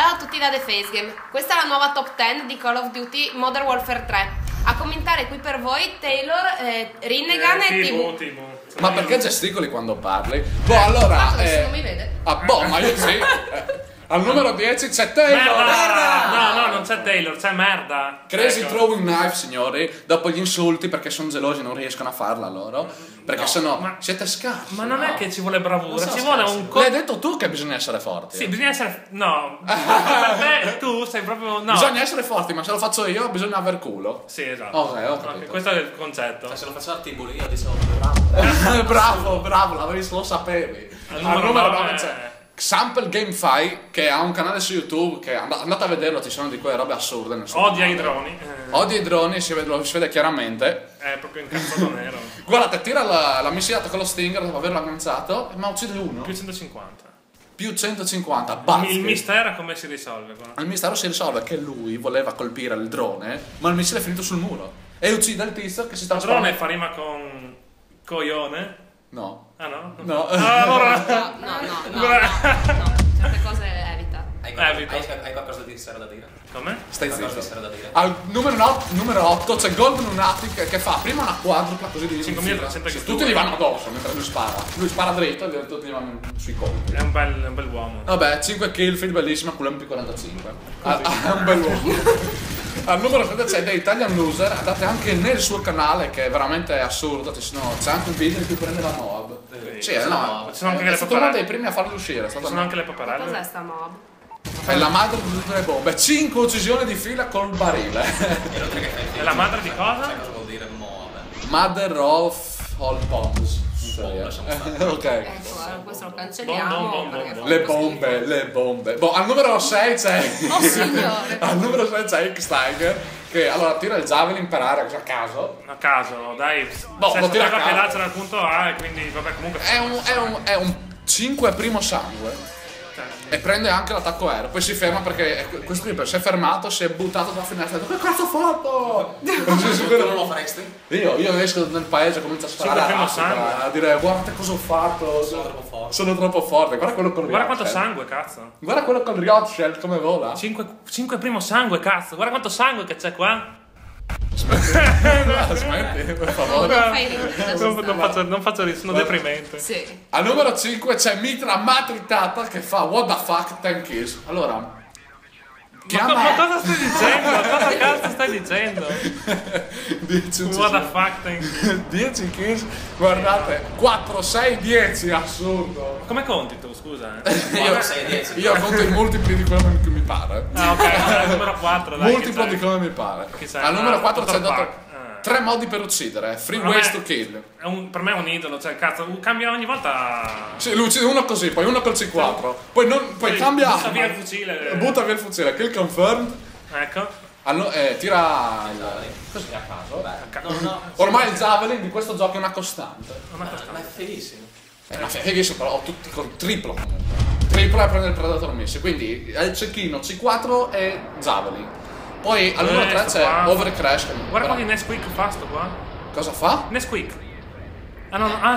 Ciao a tutti da TheFaceGame, questa è la nuova top 10 di Call of Duty Modern Warfare 3. A commentare qui per voi Taylor, Rinnegan e Timo. Ma perché gesticoli quando parli? Boh, allora... nessuno mi vede. Ah, boh, ma io sì. Al numero 10 c'è Taylor! Merda! No, no, non c'è Taylor, c'è merda! Crazy Throwing Knife, signori, dopo gli insulti perché sono gelosi e non riescono a farla loro, perché sennò siete scarsi. Ma non è che ci vuole bravura, ci vuole un co... L'hai detto tu che bisogna essere forti. Sì, bisogna essere... no, per me tu sei proprio... no. Bisogna essere forti, ma se lo faccio io bisogna aver culo. Sì, esatto. Ok, questo è il concetto. Se lo faccio al tibolo io dicevo bravo. Bravo, bravo, lo sapevi. Al numero 9 c'è... Sample Game che ha un canale su YouTube che andate a vederlo, ci sono di quelle robe assurde. Odia i droni. Odia i droni, si vede chiaramente. È proprio incazzato nero. Guardate, tira la missilata con lo Stinger dopo averlo agganciato, ma uccide uno. Più 150. Più 150, basta. Il mistero come si risolve? Il mistero si risolve che lui voleva colpire il drone, ma il missile è finito sul muro. E uccide il tizio che si sta... Il drone fa rima con... coglione? No. Ah no? No. Allora... no. Certe cose evita. Hai qualcosa di serio da dire? Come? Stai zitto. Al numero 8 c'è Golden Lunatic che fa prima una quadrupla così di... 5.000 sempre che... Tutti gli vanno addosso mentre lui spara. Lui spara dritto e tutti gli vanno sui colpi. È un bel uomo. Vabbè, 5 kill, feed bellissima, culo MP45. È un bel uomo. Al numero 7 c'è The Italian Loser, andate anche nel suo canale che è veramente assurdo, c'è anche un video in cui prende la MOAB. Sì, no, sono anche le paparelle. È uno dei primi a farli uscire. Sono anche le paparelle. Cos'è sta MOAB? È la madre di tutte le bombe, 5 uccisioni di fila col barile. È la madre di cosa? Sai cosa vuol dire MOAB? Mother of all bombs. Ok, questo lo cancelliamo. Le bombe. Boh, al numero 6 c'è... oh signore! Al numero 6 c'è Hicksteiger che allora tira il javelin per aria, a caso. A caso, dai. Boh, lo tira a caso dal punto A e quindi vabbè comunque... È un 5 primo sangue. E prende anche l'attacco aereo, poi si ferma perché questo qui si è fermato, si è buttato dalla finestra e ha detto che cazzo ho fatto? Non lo faresti? Io esco nel paese e comincio a sparare a dire guarda cosa ho fatto, sono troppo forte, guarda quello con Riot. Guarda quanto sangue, cazzo. Guarda quello con Riot come vola. 5 primo sangue, cazzo, guarda quanto sangue che c'è qua. Smetti, per favore. Non faccio, sono deprimente. Sì. Al numero 5 c'è Mitra Matritata che fa what the fuck 10 kills. Allora, ma cosa stai dicendo? Cosa cazzo stai dicendo? 10 kills, guardate, 4, 6, 10, assurdo. Come conti tu, scusa? Io conto i multipli di quello che mi pare. Ah ok, al numero 4 dai. Multiplo di come mi pare. Al numero 4 c'è dato 3 modi per uccidere, free ways to kill. Per me è un idolo, cioè cazzo, cambia ogni volta. Sì, lui uccide uno così, poi uno col C4, poi cambia. Butta via il fucile. Kill confirmed. Ecco. Allora, tira il javelin. Così a caso. Ormai il javelin di questo gioco è una costante. Ma è feghissimo. Però tutti con triplo. Triplo è prendere il predator miss, quindi è il cecchino, C4 e javelin. Poi al numero 3 c'è Overcrash. Guarda quanti Nesquik fa sto qua. Cosa fa? Nesquik.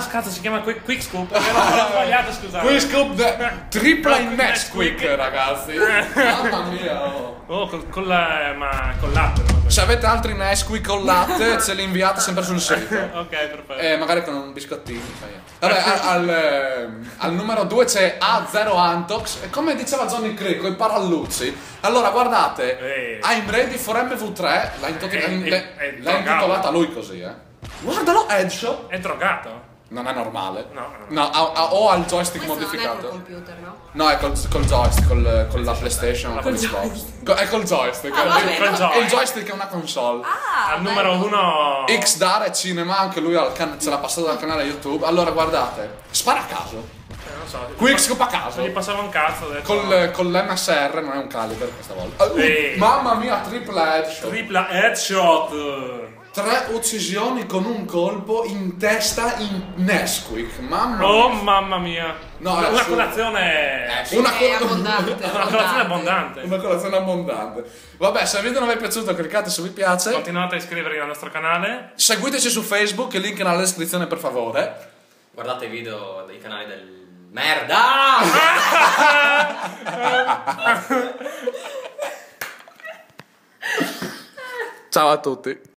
Cazzo, si chiama Quick Scoop. L'ho sbagliato, scusate. Quick Scoop, tripla in Nesquik, ragazzi. Mamma mia. Oh, con il latte. Se avete altri Nesquik con latte, ce li inviate sempre sul sito. Ok, perfetto. Magari con un biscottino. Vabbè, al numero 2 c'è A0 Antox. E come diceva Johnny Craig, con i paralluzzi. Allora, guardate, I'm ready for MV3, l'ha intitolata lui così, eh. Guardalo, Edge! È drogato? Non è normale. No, ha il joystick modificato. Non è col computer, no? No, è col joystick, con la PlayStation, con Xbox. È col joystick. Il joystick è una console. Al numero 1... X Dare Cinema, anche lui ce l'ha passato dal canale YouTube. Allora, guardate, spara a caso. Quick scoop a caso. Gli passava un cazzo adesso. Con l'MSR non è un caliber questa volta. Mamma mia, tripla headshot. 3 uccisioni con un colpo in testa in Nesquik. Mamma mia. No, una colazione abbondante. Una colazione abbondante. Vabbè, se il video non vi è piaciuto cliccate su mi piace. Continuate a iscrivervi al nostro canale. Seguiteci su Facebook, link nella descrizione per favore. Guardate i video dei canali del... merda! Ciao a tutti.